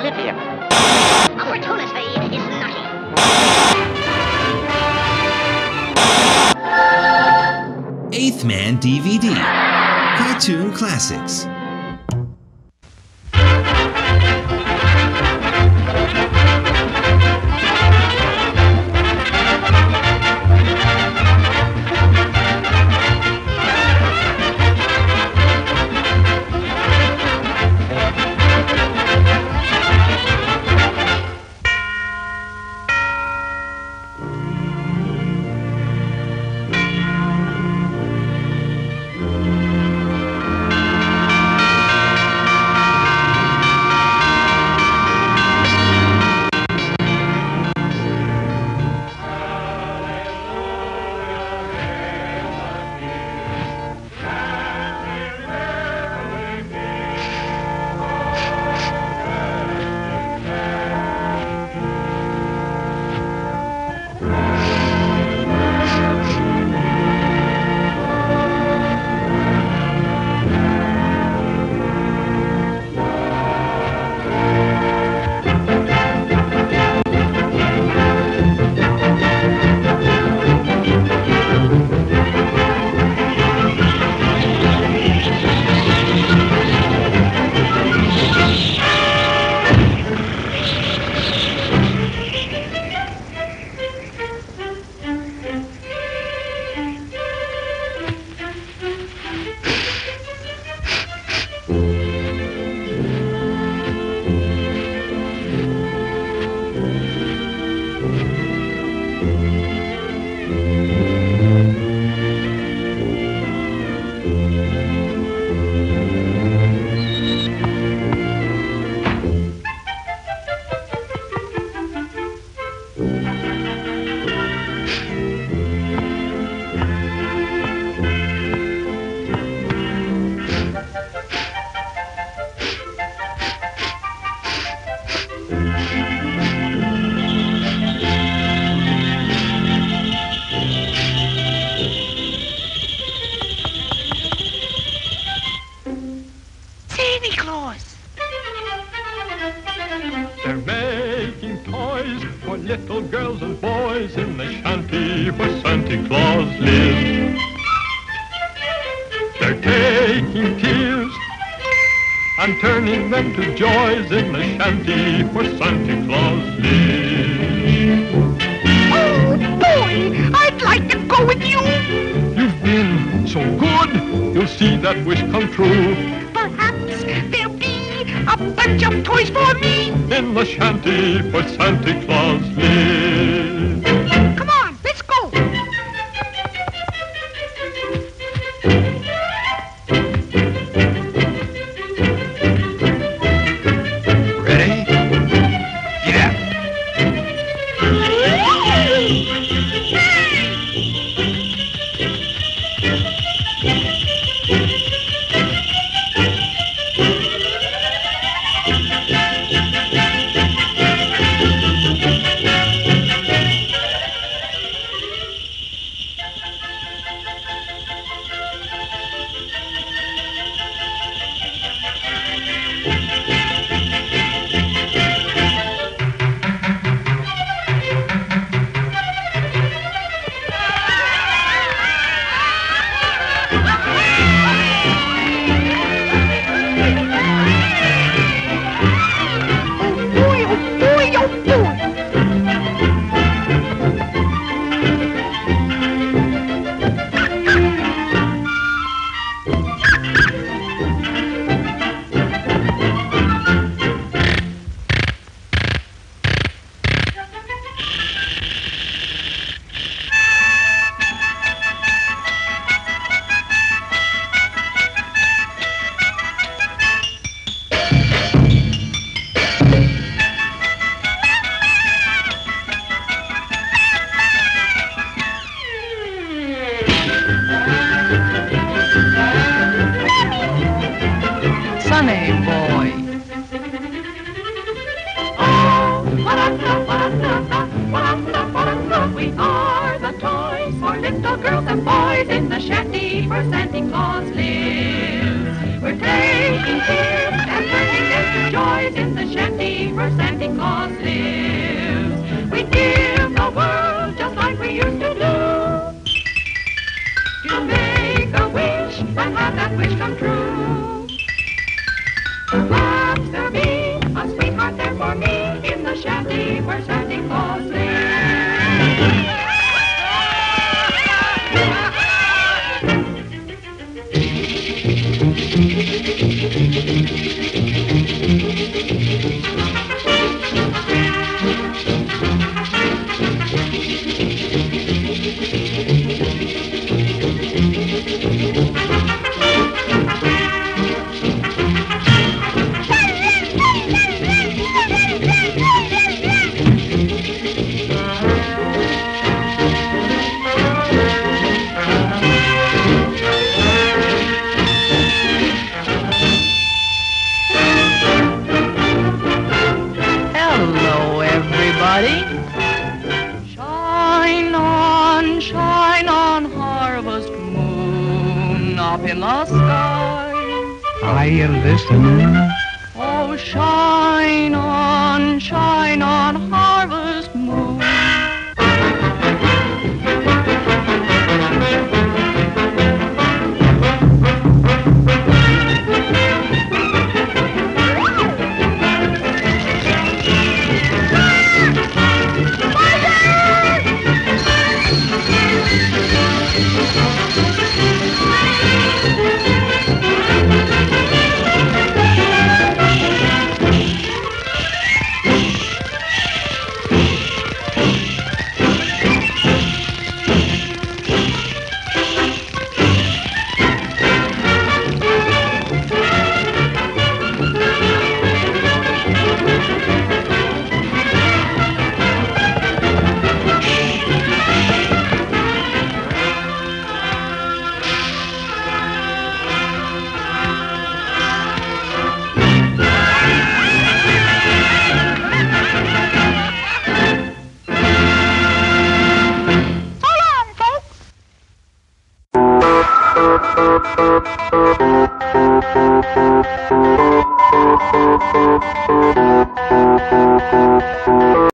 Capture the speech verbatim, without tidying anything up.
Olivia. Fortuna's Fade is nutty. Eighth Man D V D. Cartoon Classics. They're making toys for little girls and boys in the shanty where Santa Claus lives. They're taking tears and turning them to joys in the shanty where Santa Claus lives. Oh boy, I'd like to go with you. You've been so good, you'll see that wish come true. Perhaps there'll be a bunch of toys for me in the shanty where Santa Claus lives. Come on, let's go. Ready? Get up. Perhaps there'll be a sweetheart there for me in the shanty where Santa Claus Shine on, shine on, harvest moon up in the sky. I am listening. Oh, shine on, shine on, harvest moon.